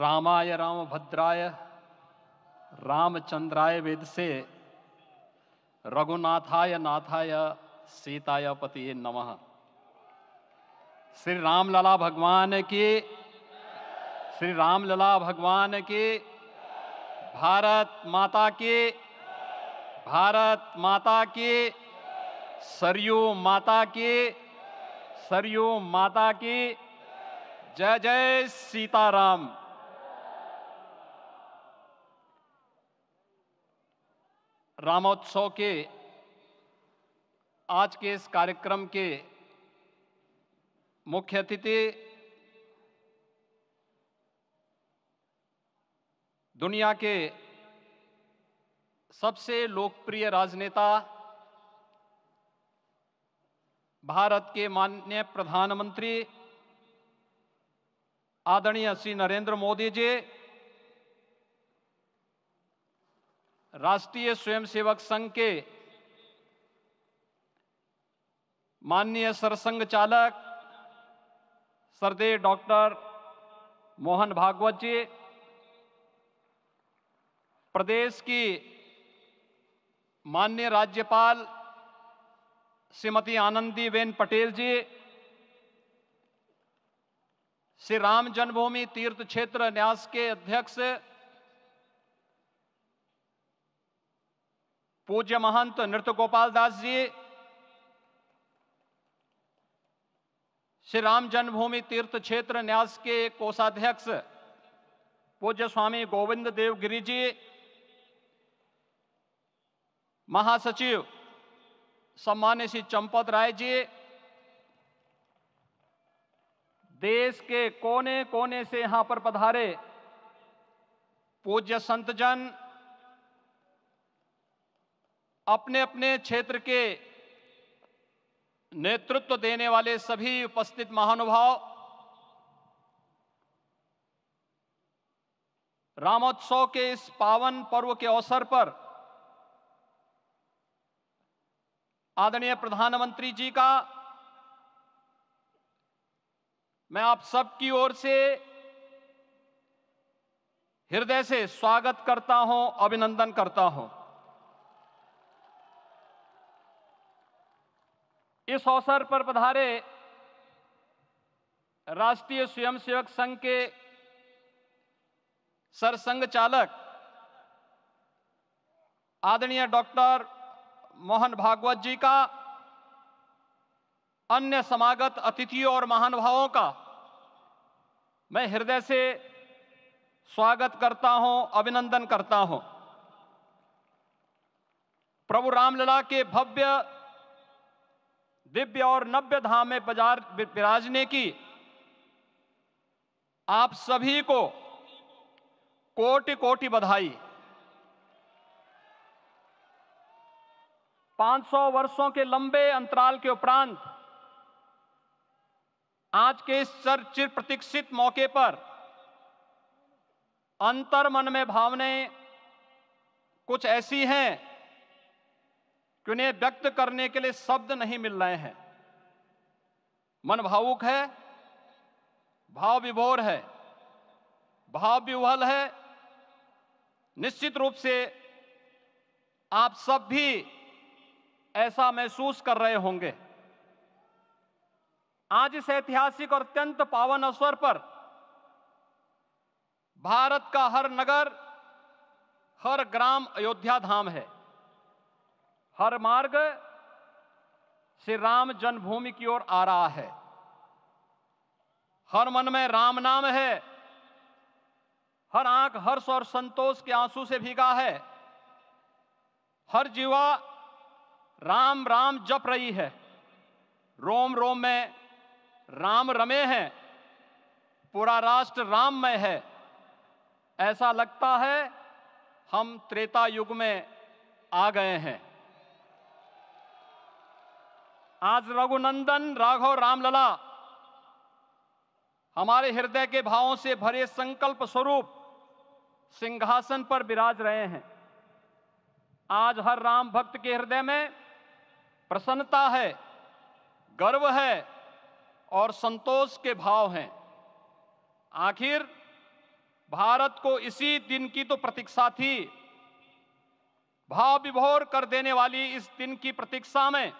रामाय रामभद्राय रामचंद्राय वेद से रघुनाथाय नाथाय सीताय पतिये नमः। श्री रामलला भगवान की, श्री रामलला भगवान की, भारत माता की, भारत माता की, सरयू माता की, सरयू माता की। जय जय सीताराम। रामोत्सव के आज के इस कार्यक्रम के मुख्य अतिथि दुनिया के सबसे लोकप्रिय राजनेता भारत के माननीय प्रधानमंत्री आदरणीय श्री नरेंद्र मोदी जी, राष्ट्रीय स्वयंसेवक संघ के माननीय सरसंघ चालक सरदेव डॉक्टर मोहन भागवत जी, प्रदेश की माननीय राज्यपाल श्रीमती आनंदीबेन पटेल जी, श्री राम जन्मभूमि तीर्थ क्षेत्र न्यास के अध्यक्ष पूज्य महंत नृत्य गोपाल दास जी, श्री राम जन्मभूमि तीर्थ क्षेत्र न्यास के कोषाध्यक्ष पूज्य स्वामी गोविंद देव गिरि जी, महासचिव सम्मान्य श्री चंपत राय जी। देश के कोने कोने से यहां पर पधारे पूज्य संतजन अपने अपने क्षेत्र के नेतृत्व देने वाले सभी उपस्थित महानुभाव, रामोत्सव के इस पावन पर्व के अवसर पर आदरणीय प्रधानमंत्री जी का मैं आप सब की ओर से हृदय से स्वागत करता हूं, अभिनंदन करता हूं। इस अवसर पर पधारे राष्ट्रीय स्वयंसेवक संघ के सरसंघ चालक आदरणीय डॉक्टर मोहन भागवत जी का, अन्य समागत अतिथियों और महानुभावों का मैं हृदय से स्वागत करता हूं, अभिनंदन करता हूं। प्रभु रामलला के भव्य दिव्य और नव्य धाम में विराजने की आप सभी को कोटि कोटि बधाई। 500 वर्षों के लंबे अंतराल के उपरांत आज के इस चिर प्रतीक्षित मौके पर अंतर्मन में भावनाएं कुछ ऐसी हैं कि उन्हें व्यक्त करने के लिए शब्द नहीं मिल रहे हैं। मन भावुक है, भाव विभोर है, भाव विह्वल है। निश्चित रूप से आप सब भी ऐसा महसूस कर रहे होंगे। आज इस ऐतिहासिक और अत्यंत पावन अवसर पर भारत का हर नगर, हर ग्राम अयोध्या धाम है, हर मार्ग श्री राम जन्मभूमि की ओर आ रहा है, हर मन में राम नाम है, हर आंख हर्ष और संतोष के आंसू से भीगा है, हर जीवा राम राम जप रही है, रोम रोम में राम रमे हैं, पूरा राष्ट्र राममय है। ऐसा लगता है हम त्रेता युग में आ गए हैं। आज रघुनंदन राघव रामलला हमारे हृदय के भावों से भरे संकल्प स्वरूप सिंहासन पर विराज रहे हैं। आज हर राम भक्त के हृदय में प्रसन्नता है, गर्व है और संतोष के भाव हैं। आखिर भारत को इसी दिन की तो प्रतीक्षा थी। भाव विभोर कर देने वाली इस दिन की प्रतीक्षा में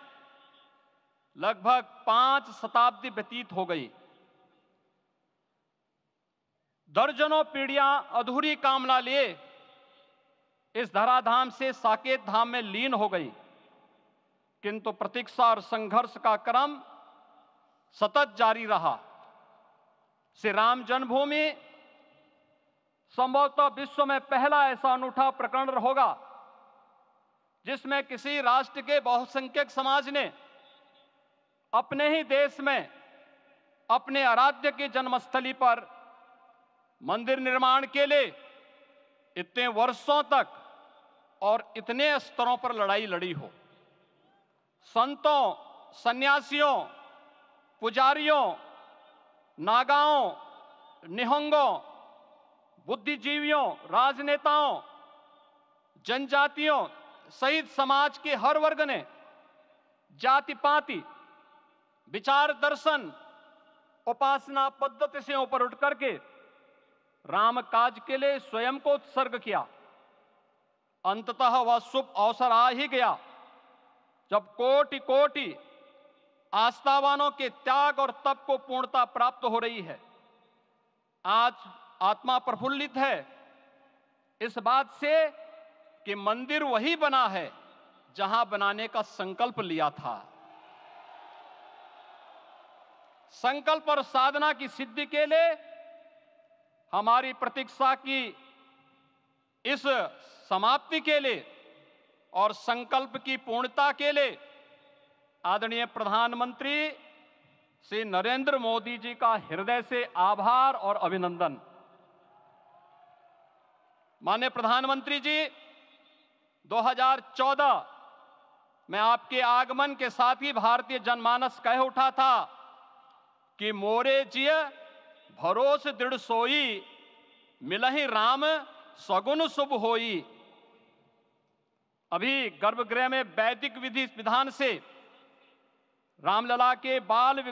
लगभग 5 शताब्दी व्यतीत हो गई। दर्जनों पीढ़ियां अधूरी कामना लिए इस धराधाम से साकेत धाम में लीन हो गई, किंतु प्रतीक्षा और संघर्ष का क्रम सतत जारी रहा। श्री राम जन्मभूमि संभवतः विश्व में पहला ऐसा अनूठा प्रकरण होगा जिसमें किसी राष्ट्र के बहुसंख्यक समाज ने अपने ही देश में अपने आराध्य की जन्मस्थली पर मंदिर निर्माण के लिए इतने वर्षों तक और इतने स्तरों पर लड़ाई लड़ी हो। संतों, सन्यासियों, पुजारियों, नागाओं, निहंगों, बुद्धिजीवियों, राजनेताओं, जनजातियों सहित समाज के हर वर्ग ने जाति पाति, विचार दर्शन, उपासना पद्धति से ऊपर उठ करके राम काज के लिए स्वयं को उत्सर्ग किया। अंततः वह शुभ अवसर आ ही गया जब कोटि कोटि आस्थावानों के त्याग और तप को पूर्णता प्राप्त हो रही है। आज आत्मा प्रफुल्लित है इस बात से कि मंदिर वही बना है जहां बनाने का संकल्प लिया था। संकल्प और साधना की सिद्धि के लिए हमारी प्रतीक्षा की इस समाप्ति के लिए और संकल्प की पूर्णता के लिए आदरणीय प्रधानमंत्री श्री नरेंद्र मोदी जी का हृदय से आभार और अभिनंदन। माननीय प्रधानमंत्री जी, 2014 में आपके आगमन के साथ ही भारतीय जनमानस कह उठा था कि मोरे जिय भरोस दृढ़ सोई, मिलहि राम सगुन शुभ होई। अभी गर्भगृह में वैदिक विधि विधान से रामलला के बाल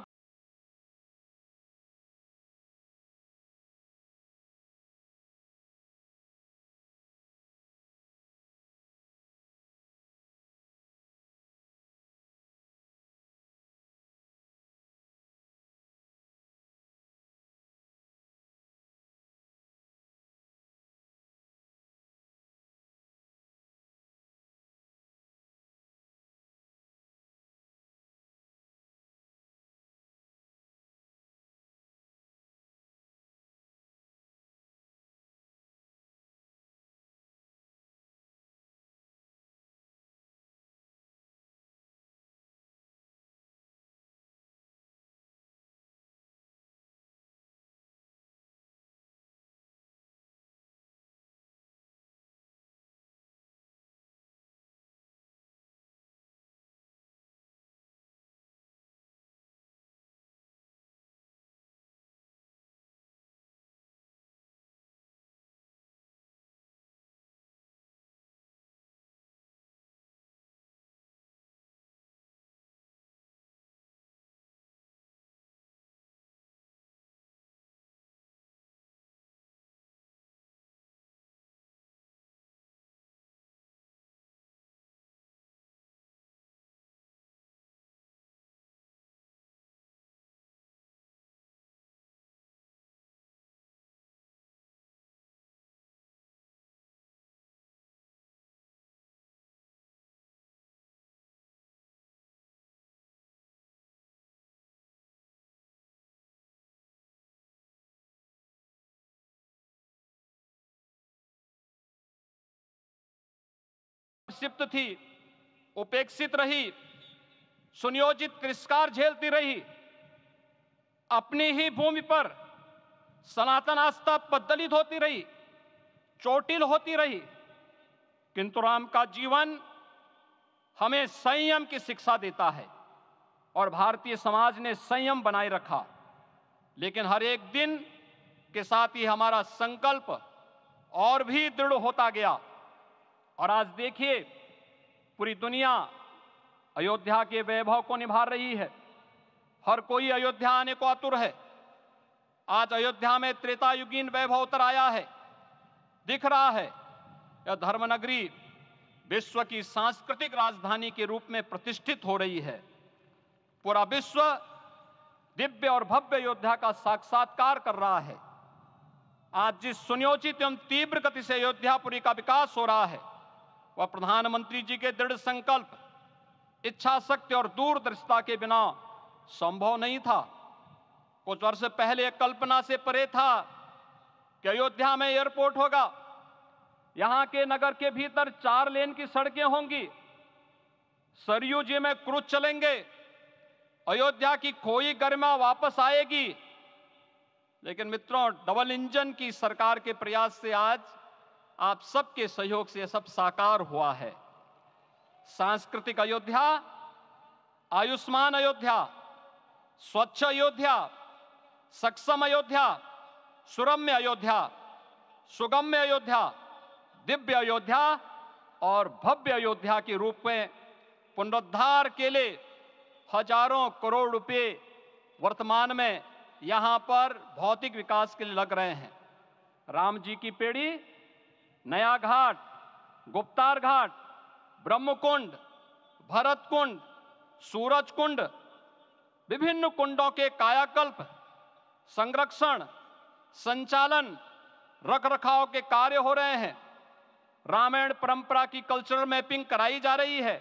सिप्त थी, उपेक्षित रही, सुनियोजित तिरस्कार झेलती रही। अपनी ही भूमि पर सनातन आस्था बदलित होती रही, चोटिल होती रही, किंतु राम का जीवन हमें संयम की शिक्षा देता है और भारतीय समाज ने संयम बनाए रखा। लेकिन हर एक दिन के साथ ही हमारा संकल्प और भी दृढ़ होता गया और आज देखिए पूरी दुनिया अयोध्या के वैभव को निभा रही है। हर कोई अयोध्या आने को आतुर है। आज अयोध्या में त्रेतायुगीन वैभव उतर आया है। दिख रहा है। यह धर्मनगरी विश्व की सांस्कृतिक राजधानी के रूप में प्रतिष्ठित हो रही है। पूरा विश्व दिव्य और भव्य योद्धा का साक्षात्कार कर रहा है। आज जिस सुनियोजित एवं तीव्र गति से अयोध्यापुरी का विकास हो रहा है, वह प्रधानमंत्री जी के दृढ़ संकल्प, इच्छा शक्ति और दूरदर्शिता के बिना संभव नहीं था। कुछ वर्ष पहले कल्पना से परे था कि अयोध्या में एयरपोर्ट होगा, यहां के नगर के भीतर 4 लेन की सड़कें होंगी, सरयू जी में क्रूज चलेंगे, अयोध्या की खोई गरिमा वापस आएगी। लेकिन मित्रों, डबल इंजन की सरकार के प्रयास से आज आप सबके सहयोग से सब साकार हुआ है। सांस्कृतिक अयोध्या, आयुष्मान अयोध्या, स्वच्छ अयोध्या, सक्षम अयोध्या, सुरम्य अयोध्या, सुगम्य अयोध्या, दिव्य अयोध्या और भव्य अयोध्या के रूप में पुनरुद्धार के लिए हजारों करोड़ रुपए वर्तमान में यहाँ पर भौतिक विकास के लिए लग रहे हैं। राम जी की पेड़ी, नया घाट, गुप्तार घाट, ब्रह्मकुंड, भरत कुंड, सूरज कुंड, विभिन्न कुंडों के कायाकल्प, संरक्षण, संचालन, रख रखाव के कार्य हो रहे हैं। रामायण परंपरा की कल्चरल मैपिंग कराई जा रही है।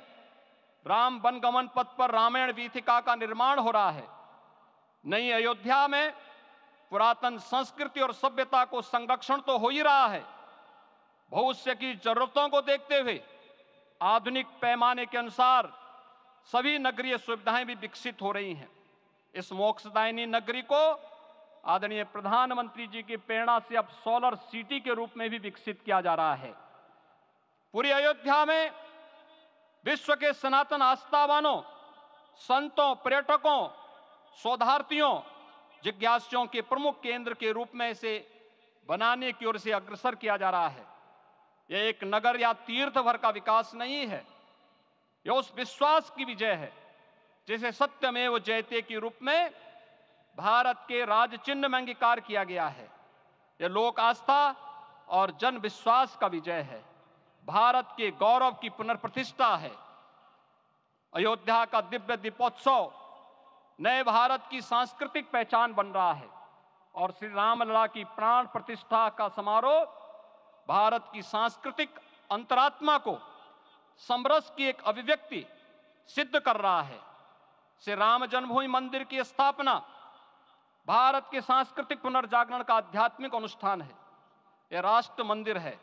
राम वनगमन पथ पर रामायण वीथिका का निर्माण हो रहा है। नई अयोध्या में पुरातन संस्कृति और सभ्यता को संरक्षण तो हो ही रहा है, भविष्य की जरूरतों को देखते हुए आधुनिक पैमाने के अनुसार सभी नगरीय सुविधाएं भी विकसित हो रही हैं। इस मोक्षदायिनी नगरी को आदरणीय प्रधानमंत्री जी की प्रेरणा से अब सोलर सिटी के रूप में भी विकसित किया जा रहा है। पूरी अयोध्या में विश्व के सनातन आस्थावानों, संतों, पर्यटकों, शोधार्थियों, जिज्ञासुओं के प्रमुख केंद्र के रूप में इसे बनाने की ओर से अग्रसर किया जा रहा है। यह एक नगर या तीर्थ भर का विकास नहीं है, यह उस विश्वास की विजय है जिसे सत्यमेव जयते के रूप में भारत के राज चिन्ह में अंगीकार किया गया है। यह लोक आस्था और जन विश्वास का विजय है, भारत के गौरव की पुनर्प्रतिष्ठा है। अयोध्या का दिव्य दीपोत्सव नए भारत की सांस्कृतिक पहचान बन रहा है और श्री रामलला की प्राण प्रतिष्ठा का समारोह भारत की सांस्कृतिक अंतरात्मा को समरस की एक अभिव्यक्ति सिद्ध कर रहा है। श्री राम जन्मभूमि मंदिर की स्थापना भारत के सांस्कृतिक पुनर्जागरण का आध्यात्मिक अनुष्ठान है। यह राष्ट्र मंदिर है।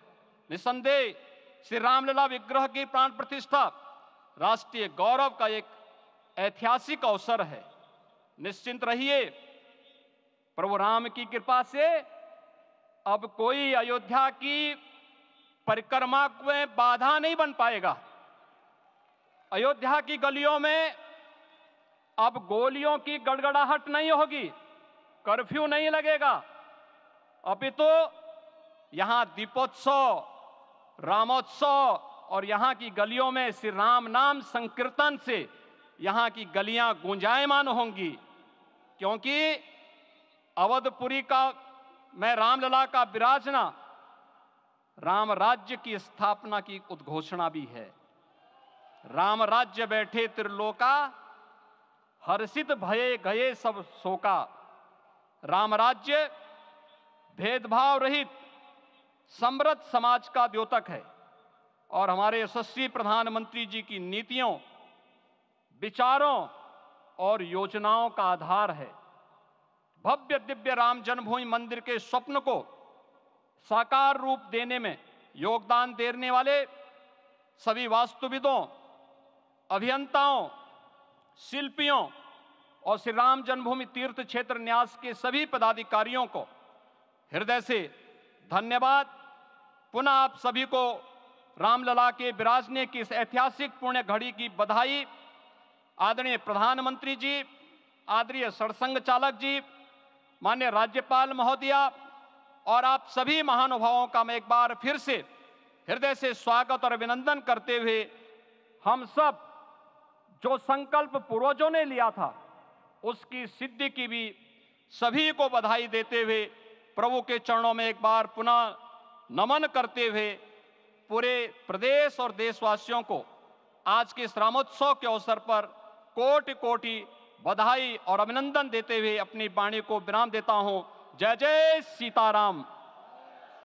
निसंदेह श्री रामलला विग्रह की प्राण प्रतिष्ठा राष्ट्रीय गौरव का एक ऐतिहासिक अवसर है। निश्चिंत रहिए, प्रभु राम की कृपा से अब कोई अयोध्या की परिक्रमा में बाधा नहीं बन पाएगा। अयोध्या की गलियों में अब गोलियों की गड़गड़ाहट नहीं होगी, कर्फ्यू नहीं लगेगा, अपितु यहाँ दीपोत्सव, रामोत्सव और यहाँ की गलियों में श्री राम नाम संकीर्तन से यहाँ की गलियां गुंजायमान होंगी। क्योंकि अवधपुरी का मैं रामलला का विराजना राम राज्य की स्थापना की उद्घोषणा भी है। राम राज्य बैठे त्रिलोका, हर्षित भये गए सब शोका। राम राज्य भेदभाव रहित समृद्ध समाज का द्योतक है और हमारे यशस्वी प्रधानमंत्री जी की नीतियों, विचारों और योजनाओं का आधार है। भव्य दिव्य राम जन्मभूमि मंदिर के स्वप्न को साकार रूप देने में योगदान देने वाले सभी वास्तुविदों, अभियंताओं, शिल्पियों और श्री राम जन्मभूमि तीर्थ क्षेत्र न्यास के सभी पदाधिकारियों को हृदय से धन्यवाद। पुनः आप सभी को रामलला के विराजने की इस ऐतिहासिक पुण्य घड़ी की बधाई। आदरणीय प्रधानमंत्री जी, आदरणीय सरसंघ चालक जी, माननीय राज्यपाल महोदया और आप सभी महानुभावों का मैं एक बार फिर से हृदय से स्वागत और अभिनंदन करते हुए, हम सब जो संकल्प पूर्वजों ने लिया था उसकी सिद्धि की भी सभी को बधाई देते हुए प्रभु के चरणों में एक बार पुनः नमन करते हुए पूरे प्रदेश और देशवासियों को आज के इस रामोत्सव के अवसर पर कोटि कोटि बधाई और अभिनंदन देते हुए अपनी वाणी को विराम देता हूं। जय जय सीताराम।